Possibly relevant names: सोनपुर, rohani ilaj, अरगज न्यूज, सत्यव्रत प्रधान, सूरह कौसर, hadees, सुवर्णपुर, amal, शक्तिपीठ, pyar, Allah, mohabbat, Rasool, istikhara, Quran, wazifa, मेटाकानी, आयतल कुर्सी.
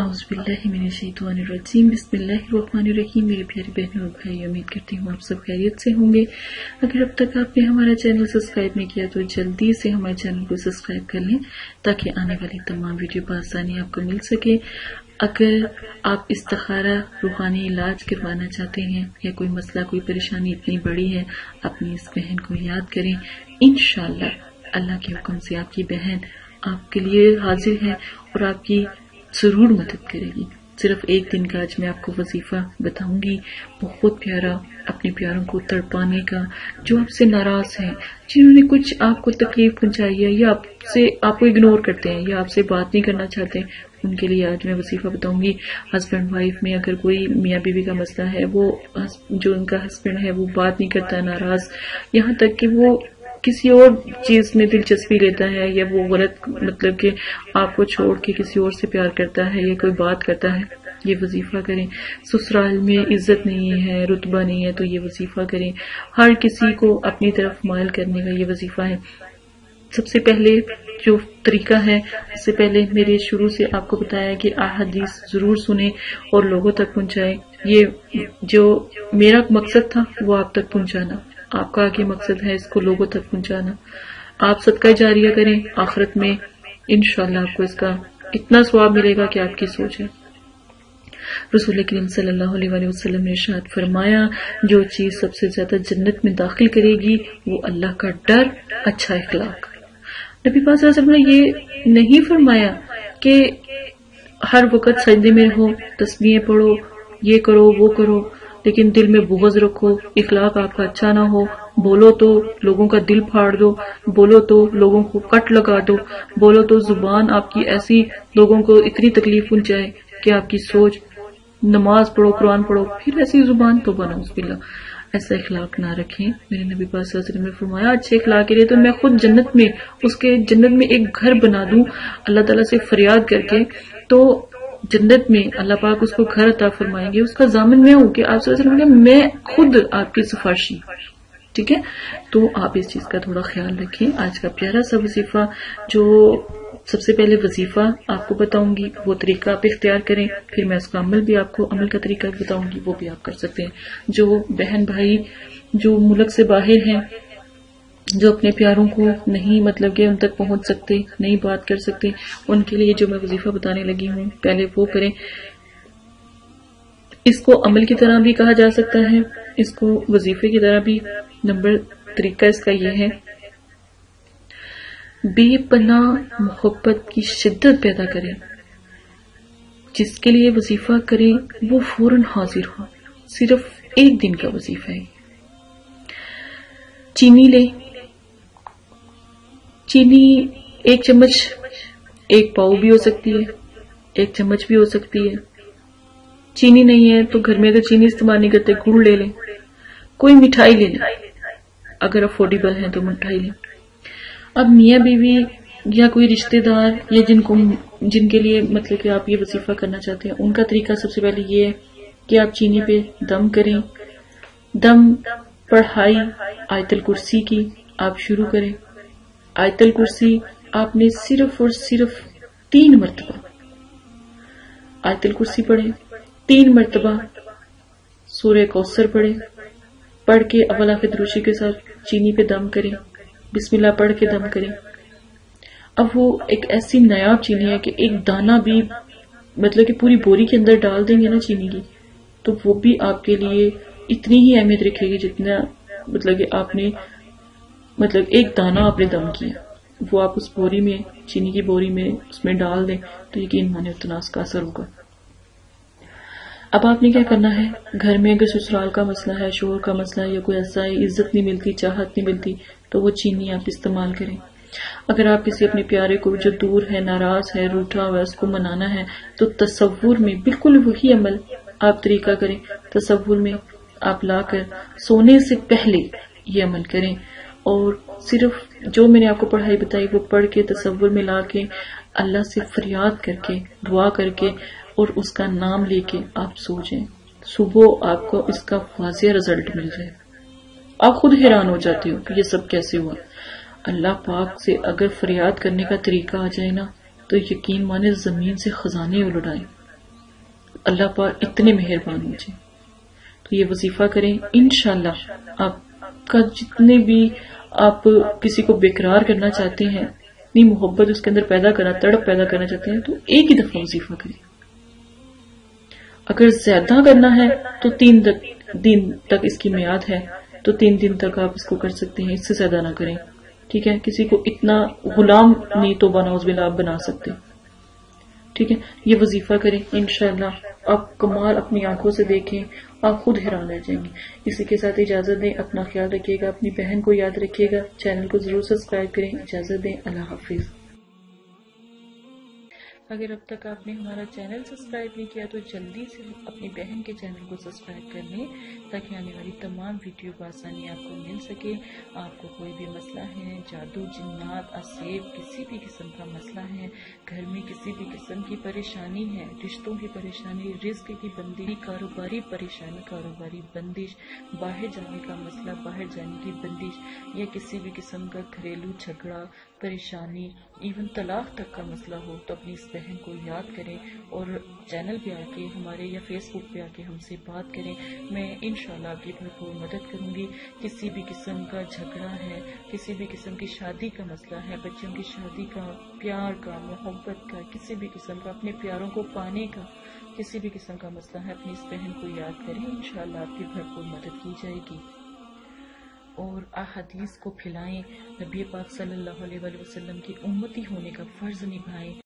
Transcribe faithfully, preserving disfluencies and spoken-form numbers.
औज़ुबिल्लाहिमिनश्शैतानिर्रजीम बिस्मिल्लाहिर्रहमानिर्रहीम। मेरे प्यारे बहनों और भाई, उम्मीद करती हूँ आप सब खैरियत से होंगे। अगर अब तक आपने हमारा चैनल सब्सक्राइब नहीं किया तो जल्दी से हमारे चैनल को सब्सक्राइब कर लें ताकि आने वाली तमाम वीडियो बआसानी आपको मिल सके। अगर आप इस्तिखारा रूहानी इलाज करवाना चाहते हैं या कोई मसला कोई परेशानी इतनी बड़ी है, अपनी इस बहन को याद करें। इंशाअल्लाह अल्लाह के हुक्म से आपकी बहन आपके लिए हाजिर है और आपकी जरूर मदद करेगी। सिर्फ एक दिन का आज मैं आपको वजीफा बताऊंगी, बहुत प्यारा, अपने प्यारों को तड़पाने का, जो आपसे नाराज हैं, जिन्होंने कुछ आपको तकलीफ पहुंचाई है या आपसे आपको इग्नोर करते हैं या आपसे बात नहीं करना चाहते हैं, उनके लिए आज मैं वजीफा बताऊंगी। हस्बैंड वाइफ में अगर कोई मियाँ बीवी का मसला है, वो जो उनका हस्बैंड है वो बात नहीं करता, नाराज, यहाँ तक कि वो किसी और चीज में दिलचस्पी लेता है या वो गलत, मतलब कि आपको छोड़ के किसी और से प्यार करता है या कोई बात करता है, ये वजीफा करें। ससुराल में इज्जत नहीं है, रुतबा नहीं है, तो ये वजीफा करें। हर किसी को अपनी तरफ मायल करने का ये वजीफा है। सबसे पहले जो तरीका है, इससे पहले मेरे शुरू से आपको बताया कि अहादीस जरूर सुने और लोगों तक पहुंचाएं। ये जो मेरा मकसद था वो आप तक पहुंचाना, आपका आगे मकसद है इसको लोगों तक पहुंचाना। आप सदका जारिया करें, आखिरत में इंशाल्लाह आपको इसका इतना स्वाब मिलेगा कि आपकी सोच है। रसूल करीम सल्लल्लाहु अलैहि वसल्लम ने इरशाद फरमाया, जो चीज सबसे ज्यादा जन्नत में दाखिल करेगी वो अल्लाह का डर, अच्छा इखलाक। नबी पाक सल्लल्लाहु अलैहि वसल्लम ने ये नहीं फरमाया कि हर वक्त सजदे में रहो, तस्बीहें पढ़ो, ये करो वो करो, लेकिन दिल में बुग़्ज़ रखो, इखलाक आपका अच्छा ना हो, बोलो तो लोगों का दिल फाड़ दो, बोलो तो लोगों को कट लगा दो, बोलो तो जुबान आपकी ऐसी लोगों को इतनी तकलीफ पहुंचाए कि आपकी सोच, नमाज पढ़ो, कुरान पढ़ो, फिर ऐसी जुबान तो बना उसबिल्ला, ऐसा इखलाक ना रखें। मेरे नबी पाक सल्लल्लाहु अलैहि वसल्लम ने फरमाया, अच्छे इखलाक के लिए तो मैं खुद जन्नत में, उसके जन्नत में एक घर बना दूं अल्लाह ताला से फरियाद करके, तो जन्नत में अल्लाह पाक उसको घर अता फरमाएंगे। उसका जामिन मैं हूं कि आप सल्लल्लाहु अलैहि वसल्लम, मैं खुद आपकी सिफारशी, ठीक है। तो आप इस चीज का थोड़ा ख्याल रखें। आज का प्यारा सा वजीफा, जो सबसे पहले वजीफा आपको बताऊंगी, वो तरीका आप इख्तियार करें, फिर मैं उसका अमल भी आपको, अमल का तरीका बताऊंगी, वो भी आप कर सकते हैं। जो बहन भाई जो मुल्क से बाहर हैं, जो अपने प्यारों को नहीं, मतलब कि उन तक पहुंच सकते, नहीं बात कर सकते, उनके लिए जो मैं वजीफा बताने लगी हूं, पहले वो करें। इसको अमल की तरह भी कहा जा सकता है, इसको वजीफे की तरह भी। नंबर तरीका इसका यह है, बेपनाह मोहब्बत की शिद्दत पैदा करें। जिसके लिए वजीफा करें वो फौरन हाजिर हो। सिर्फ एक दिन का वजीफा है। चीनी ले, चीनी एक चम्मच, एक पाव भी हो सकती है, एक चम्मच भी हो सकती है। चीनी नहीं है तो घर में तो चीनी इस्तेमाल नहीं करते, गुड़ ले लें, कोई मिठाई ले लें, अगर अफोर्डेबल है तो मिठाई लें। अब मियाँ बीवी या कोई रिश्तेदार या जिनको, जिनके लिए मतलब कि आप ये वजीफा करना चाहते हैं, उनका तरीका सबसे पहले ये है कि आप चीनी पे दम करें। दम पढ़ाई आयतल कुर्सी की आप शुरू करें। आयतल कुर्सी आपने सिर्फ और सिर्फ तीन मरतबा आयतल कुर्सी पढ़े, तीन मरतबा सूरह कौसर पढ़े, पढ़ के अव्वल आखिर दुरूशी के साथ चीनी पे दम करें, बिस्मिल्लाह पढ़ के दम करें। अब वो एक ऐसी नायाब चीनी है कि एक दाना भी, मतलब कि पूरी बोरी के अंदर डाल देंगे ना चीनी की, तो वो भी आपके लिए इतनी ही अहमियत रखेगी जितना, मतलब कि आपने, मतलब एक दाना आपने दम किया, वो आप उस बोरी में, चीनी की बोरी में उसमें डाल दें तो यकीन माने उतना उसका असर होगा। अब आपने क्या करना है, घर में अगर ससुराल का मसला है, शोहर का मसला है, या कोई ऐसा है, इज्जत नहीं मिलती, चाहत नहीं मिलती, तो वो चीनी आप इस्तेमाल करें। अगर आप किसी अपने प्यारे को जो दूर है, नाराज है, रूठा हुआ है, उसको मनाना है, तो तसव्वुर में बिल्कुल वही अमल आप तरीका करें। तसव्वुर में आप लाकर सोने से पहले ये अमल करें और सिर्फ जो मैंने आपको पढ़ाई बताई वो पढ़ के तसव्वुर में ला के अल्लाह से फरियाद करके, दुआ करके और उसका नाम लेके आप सो जाएं। सुबह आपको इसका वाजिया रिजल्ट मिल जाए। आप खुद हैरान हो जाते हो कि ये सब कैसे हुआ। अल्लाह पाक से अगर फरियाद करने का तरीका आ जाए ना, तो यकीन माने जमीन से खजाने उलट आए। अल्लाह पाक इतने मेहरबान है जी। तो ये वजीफा करें, इंशाल्लाह आपका जितने भी आप किसी को बेकरार करना चाहते हैं, इतनी मोहब्बत उसके अंदर पैदा करना, तड़प पैदा करना चाहते हैं, तो एक ही दफा वजीफा करें। अगर ज्यादा करना है तो तीन दिन तक इसकी मियाद है, तो तीन दिन तक आप इसको कर सकते हैं, इससे ज्यादा ना करें। ठीक है, किसी को इतना गुलाम नहीं तो बना उस बिला आप बना सकते। ठीक है, ये वजीफा करें, इंशाल्लाह आप कमाल अपनी आंखों से देखें, आप खुद हैरान रह जाएंगे। इसी के साथ इजाजत दें, अपना ख्याल रखिएगा, अपनी बहन को याद रखिएगा, चैनल को जरूर सब्सक्राइब करें। इजाजत दें, अल्लाह हाफिज। अगर अब तक आपने हमारा चैनल सब्सक्राइब नहीं किया तो जल्दी से अपनी बहन के चैनल को सब्सक्राइब कर लें, ताकि आने वाली तमाम वीडियो बासानी आपको मिल सके। आपको कोई भी मसला है, जादू जिन्नात असेब किसी भी किस्म का मसला है, घर में किसी भी किस्म की परेशानी है, रिश्तों की परेशानी, रिस्क की बंदी, कारोबारी परेशानी, कारोबारी बंदिश, बाहर जाने का मसला, बाहर जाने की बंदिश, या किसी भी किस्म का घरेलू झगड़ा, परेशानी, इवन तलाक तक का मसला हो, तो अपनी बहन को याद करें और चैनल पे आके हमारे या फेसबुक पे आके हमसे बात करें। मैं इंशाल्लाह आपकी भरपूर मदद करूंगी। किसी भी किस्म का झगड़ा है, किसी भी किस्म की शादी का मसला है, बच्चों की शादी का, प्यार का, मोहब्बत का, किसी भी किस्म का, अपने प्यारों को पाने का, किसी भी किस्म का मसला है, अपनी इस बहन को याद करें, इंशाल्लाह आपकी भरपूर मदद की जाएगी। और अहादीस को फैलाएं, नबी पाक सल्लल्लाहु अलैहि वसल्लम की उम्मती होने का फर्ज निभाएं।